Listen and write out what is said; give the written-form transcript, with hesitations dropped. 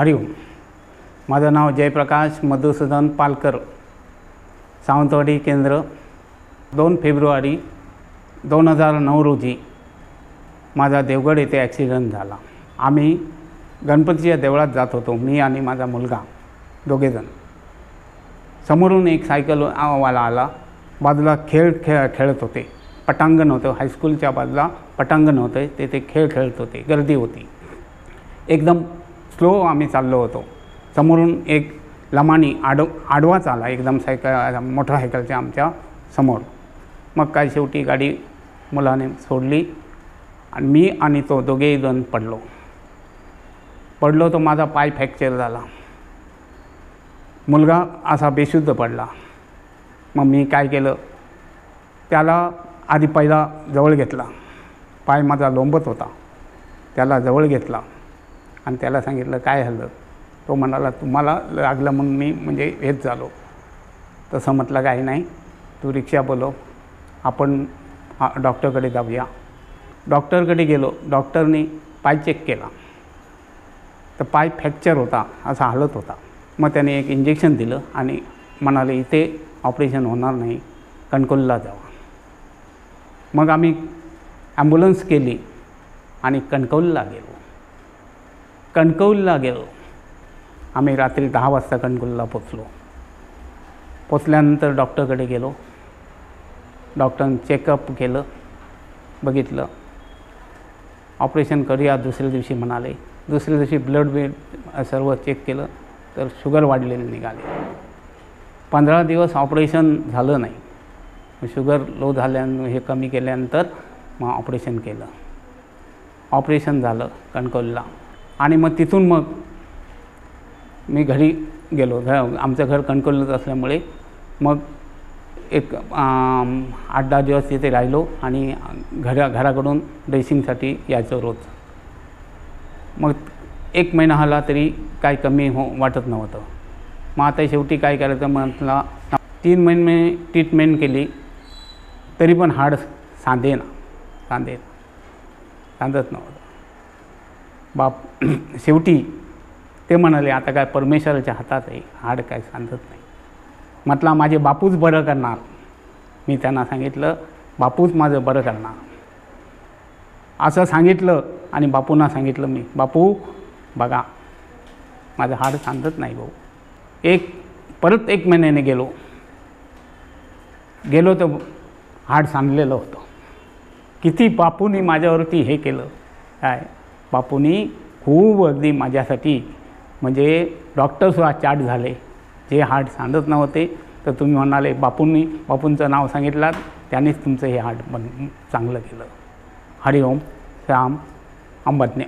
हरिओम। माझं नाव जयप्रकाश मधुसूदन पालकर, सावंतवाडी केंद्र। 2 फेब्रुवारी 2009 रोजी माझा देवगड येथे ॲक्सिडेंट झाला। आम्ही गणपतीच्या देवळात जात होतो, मी आणि माझा मुलगा दोघेजण। समोरून एक सायकलवाला आला, बाजूला खेळत होते, पटांगण होतं, हायस्कूलच्या बाजूला पटांगण होतं, तेथे खेळत होते, गर्दी होती। एकदम स्लो आम्ही चाललो होतो, समोरून एक लमानी आडवा चाला, एकदम मोटरसायकलच्या आमच्या समोर। मग काय शेवटी गाडी मुलाने सोडली आणि मी आणि तो दोघेही जण पडलो तो माझा पाय फ्रॅक्चर झाला, मुलगा असा बेशुद्ध पडला। मग मी काय केलं, त्याला आधी पहिला जवळ घेतला, पाय माझा लोंबत होता, त्याला जवळ घेतला आणि त्याला सांगितलं काय झालं। तो म्हणाला तुम्हाला लागलं, मग मी म्हणजे हेच झालो। तसं म्हटलं काही नाही, तू रिक्षा बोलव, आपण डॉक्टरकडे जाऊया। डॉक्टरकडे गेलो, डॉक्टरनी पाय चेक केला तर पाय फ्रॅक्चर होता, असा हालत होता। मग त्याने एक इंजेक्शन दिलं आणि म्हणाले इथे ऑपरेशन होणार नाही, कणकवलीला जावा। मग आम्ही ॲम्ब्युलन्स केली आणि कणकवलीला गेलो। आम्ही रात्री 10 वाजता कणकवलीला पोचल्यानंतर डॉक्टरकडे गेलो, डॉक्टरनं चेकअप केलं, बघितलं, ऑपरेशन करूया दुसऱ्या दिवशी म्हणाले। दुसऱ्या दिवशी ब्लड सर्व चेक केलं तर शुगर वाढलेली निघाली। 15 दिवस ऑपरेशन झालं नाही, शुगर लो झाल्यानं हे कमी केल्यानंतर मग ऑपरेशन केलं, ऑपरेशन झालं कणकवलीला। आणि मग तिथून मग मी घरी गेलो, आमचं घर कणकवलीत असल्यामुळे मग एक 8-10 दिवस तिथे राहिलो आणि घराकडून ड्रेसिंगसाठी यायचो रोज। मग 1 महिना आला तरी काय कमी वाटत नव्हतं। मग आता शेवटी काय करायचं म्हटला, 3 महिने ट्रीटमेंट केली तरी पण हाड सांधत नव्हतं। शेवटी ते म्हणाले आता काय परमेश्वराच्या हातात आहे, हाड काय सांधत नाही। म्हटलं माझे बापूच बरं करणार, मी त्यांना सांगितलं बापूच माझं बरं करणार असं सांगितलं। आणि बापूंना सांगितलं मी, बापू बघा माझं हाड सांधत नाही भाऊ। परत एक महिन्याने गेलो तर हाड सांधलेलं होतं। किती बापूंनी माझ्यावरती हे केलं, काय बापूंनी खूप अगदी माझ्यासाठी म्हणजे डॉक्टरसुद्धा चाट झाले, जे हाड सांधत नव्हते। तर तुम्ही म्हणाले बापूंचं नाव सांगितलं, त्यानेच तुमचं हे हाड चांगलं केलं। हरिओम श्याम अंबज्ञ।